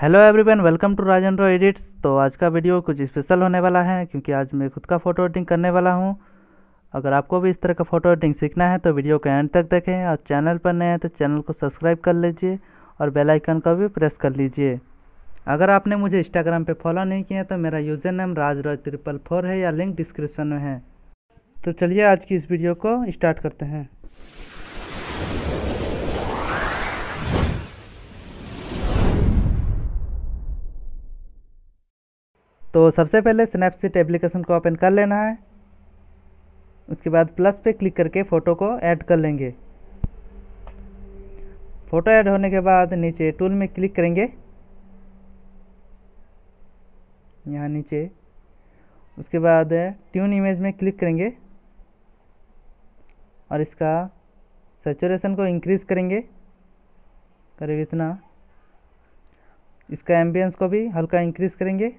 Hello everyone, welcome to Rajan Roy edits. तो आज का वीडियो कुछ स्पेशल होने वाला है क्योंकि आज मैं खुद का फ़ोटो एडिटिंग करने वाला हूं। अगर आपको भी इस तरह का फ़ोटो एडिटिंग सीखना है तो वीडियो के एंड तक देखें और चैनल पर नए हैं तो चैनल को सब्सक्राइब कर लीजिए और बेल आइकन का भी प्रेस कर लीजिए। अगर आपने मुझे इंस्टाग्राम पर फॉलो नहीं किया तो मेरा यूज़र नेम राजरो ट्रिपल 4 है या लिंक डिस्क्रिप्शन में है। तो चलिए आज की इस वीडियो को स्टार्ट करते हैं। तो सबसे पहले स्नैपसीड एप्लीकेशन को ओपन कर लेना है। उसके बाद प्लस पे क्लिक करके फ़ोटो को ऐड कर लेंगे। फ़ोटो ऐड होने के बाद नीचे टूल में क्लिक करेंगे, यहाँ नीचे। उसके बाद ट्यून इमेज में क्लिक करेंगे और इसका सैचुरेशन को इंक्रीज़ करेंगे करीब इतना। इसका एम्बियंस को भी हल्का इंक्रीज़ करेंगे।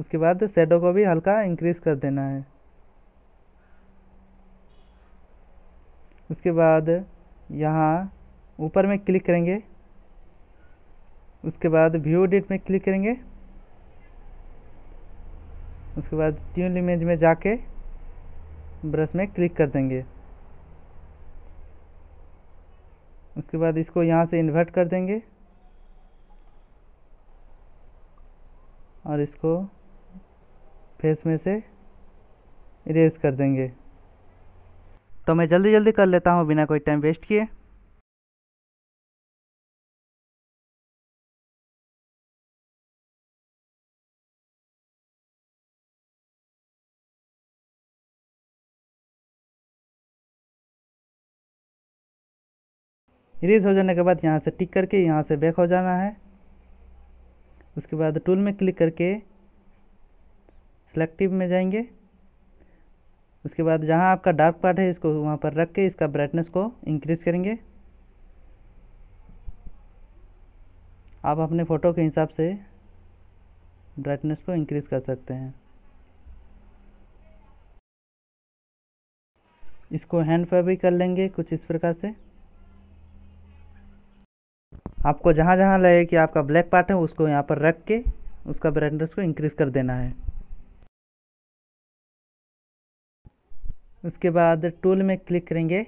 उसके बाद शेडो को भी हल्का इंक्रीज़ कर देना है। उसके बाद यहाँ ऊपर में क्लिक करेंगे। उसके बाद व्यू एडिट में क्लिक करेंगे। उसके बाद ट्यून इमेज में जाके ब्रश में क्लिक कर देंगे। उसके बाद इसको यहाँ से इन्वर्ट कर देंगे और इसको फेस में से इरेज कर देंगे। तो मैं जल्दी जल्दी कर लेता हूँ बिना कोई टाइम वेस्ट किए। इरेज हो जाने के बाद यहाँ से टिक करके यहाँ से बैक हो जाना है। उसके बाद टूल में क्लिक करके सेलेक्टिव में जाएंगे। उसके बाद जहां आपका डार्क पार्ट है इसको वहां पर रख के इसका ब्राइटनेस को इंक्रीज़ करेंगे। आप अपने फ़ोटो के हिसाब से ब्राइटनेस को इंक्रीज़ कर सकते हैं। इसको हैंड पर भी कर लेंगे कुछ इस प्रकार से। आपको जहाँ जहाँ लगे कि आपका ब्लैक पार्ट है उसको यहाँ पर रख के उसका ब्राइटनेस को इंक्रीज़ कर देना है। उसके बाद टूल में क्लिक करेंगे।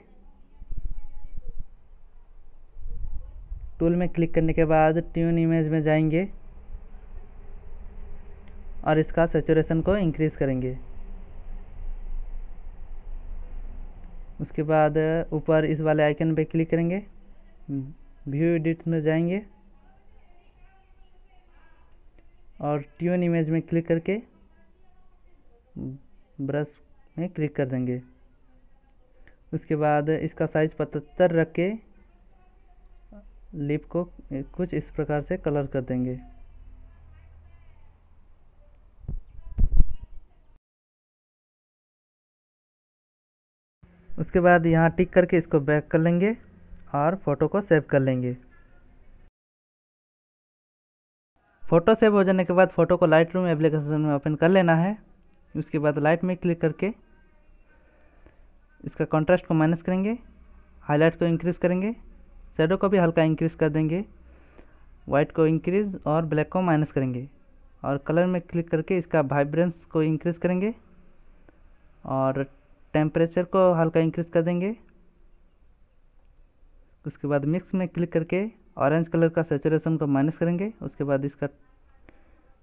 टूल में क्लिक करने के बाद ट्यून इमेज में जाएंगे और इसका सैचुरेशन को इंक्रीज़ करेंगे। उसके बाद ऊपर इस वाले आइकन पे क्लिक करेंगे, व्यू एडिट में जाएंगे और ट्यून इमेज में क्लिक करके ब्रश में क्लिक कर देंगे। उसके बाद इसका साइज 75 रख के लिप को कुछ इस प्रकार से कलर कर देंगे। उसके बाद यहाँ टिक करके इसको बैक कर लेंगे और फ़ोटो को सेव कर लेंगे। फ़ोटो सेव हो जाने के बाद फ़ोटो को लाइटरूम एप्लीकेशन में ओपन कर लेना है। उसके बाद लाइट में क्लिक करके इसका कंट्रास्ट को माइनस करेंगे, हाईलाइट को इंक्रीज़ करेंगे, शेडो को भी हल्का इंक्रीज़ कर देंगे, वाइट को इंक्रीज़ और ब्लैक को माइनस करेंगे और कलर में क्लिक करके इसका वाइब्रेंस को इंक्रीज़ करेंगे और टेम्परेचर को हल्का इंक्रीज़ कर देंगे। उसके बाद मिक्स में क्लिक करके ऑरेंज कलर का सैचुरेशन को माइनस करेंगे। उसके बाद इसका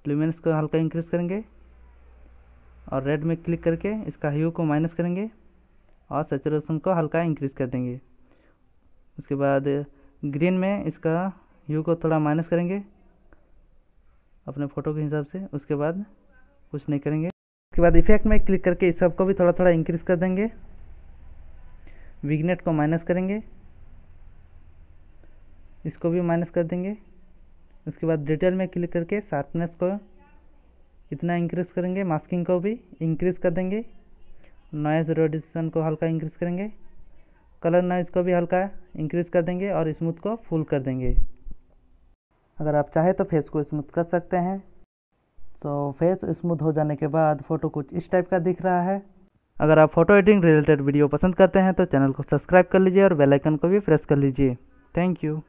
ल्यूमिनेंस को हल्का इंक्रीज़ करेंगे और रेड में क्लिक करके इसका ह्यू को माइनस करेंगे और सैचुरेशन को हल्का इंक्रीज़ कर देंगे। उसके बाद ग्रीन में इसका ह्यू को थोड़ा माइनस करेंगे अपने फ़ोटो के हिसाब से। उसके बाद कुछ नहीं करेंगे। उसके बाद इफेक्ट में क्लिक करके इस सबको भी थोड़ा थोड़ा इंक्रीज़ कर देंगे। विग्नेट को माइनस करेंगे, इसको भी माइनस कर देंगे। उसके बाद डिटेल में क्लिक करके शार्पनेस को इतना इंक्रीज़ करेंगे, मास्किंग को भी इंक्रीज़ कर देंगे, नॉइज़ रेडिएशन को हल्का इंक्रीज़ करेंगे, कलर नॉइज़ को भी हल्का इंक्रीज़ कर देंगे और स्मूथ को फुल कर देंगे। अगर आप चाहे तो फेस को स्मूथ कर सकते हैं। तो फेस स्मूथ हो जाने के बाद फ़ोटो कुछ इस टाइप का दिख रहा है। अगर आप फ़ोटो एडिटिंग रिलेटेड वीडियो पसंद करते हैं तो चैनल को सब्सक्राइब कर लीजिए और बेल आइकन को भी प्रेस कर लीजिए। Thank you.